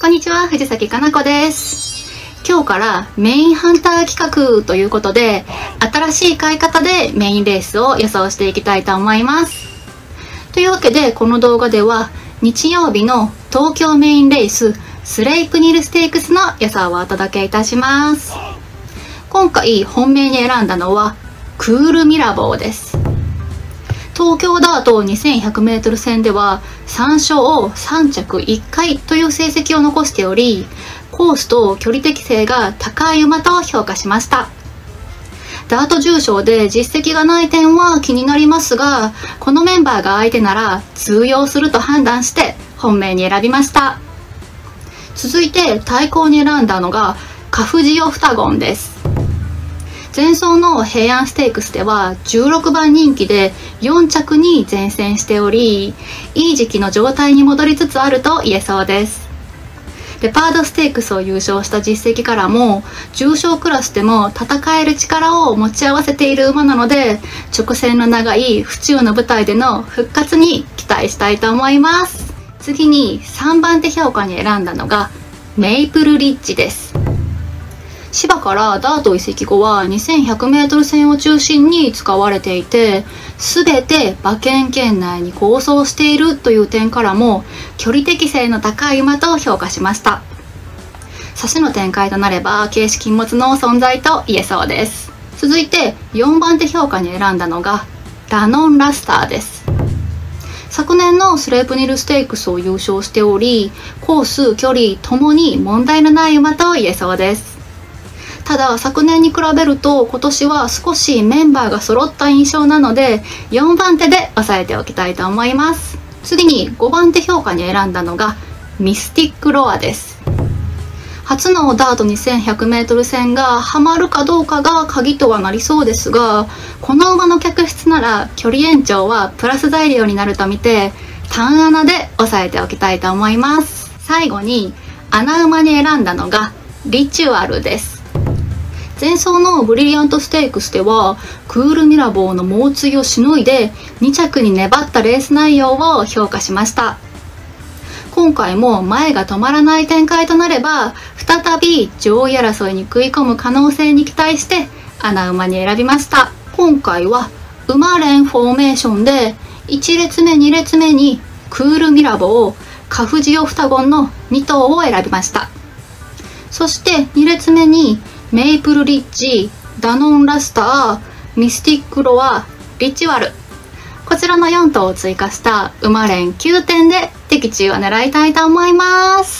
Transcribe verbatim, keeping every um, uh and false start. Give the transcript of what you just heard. こんにちは、藤崎かな子です。今日からメインハンター企画ということで、新しい買い方でメインレースを予想していきたいと思います。というわけで、この動画では日曜日の東京メインレーススレイプニルステークスの予想をお届けいたします。今回本命に選んだのはクールミラボーです。東京ダート にせんひゃくメートル 戦ではさんしょうさんちゃくいっかいという成績を残しており、コースと距離適性が高い馬と評価しました。ダート重賞で実績がない点は気になりますが、このメンバーが相手なら通用すると判断して本命に選びました。続いて対抗に選んだのがカフジオフタゴンです。前走の平安ステークスではじゅうろくばんにんきでよんちゃくに善戦しており、いい時期の状態に戻りつつあると言えそうです。レパードステークスを優勝した実績からも、重賞クラスでも戦える力を持ち合わせている馬なので、直線の長い府中の舞台での復活に期待したいと思います。次にさんばんて評価に選んだのがメイプルリッジです。芝からダート移籍後は にせんひゃくメートル 線を中心に使われていて、全て馬券圏内に構想しているという点からも距離適性の高い馬と評価しました。差しの展開となれば軽視禁物の存在と言えそうです。続いてよんばんて評価に選んだのがラノンラスターです。昨年のスレイプニルステークスを優勝しており、コース距離ともに問題のない馬と言えそうです。ただ昨年に比べると今年は少しメンバーが揃った印象なので、よんばんてで押さえておきたいと思います。次にごばんて評価に選んだのがミスティックロアです。初のダート にせんひゃくメートル 戦がハマるかどうかが鍵とはなりそうですが、この馬の客室なら距離延長はプラス材料になると見て、単穴で押さえておきたいと思います。最後に穴馬に選んだのがリチュアルです。前走のブリリアントステークスではクールミラボーの猛追をしのいでにちゃくに粘ったレース内容を評価しました。今回も前が止まらない展開となれば再び上位争いに食い込む可能性に期待して穴馬に選びました。今回は馬連フォーメーションでいちれつめにれつめにクールミラボー、カフジオフタゴンのにとうを選びました。そしてにれつめにメイプルリッジ、ダノンラスター、ミスティックロア、リチュアル、こちらのよんとうを追加した馬連きゅうてんで的中を狙いたいと思います。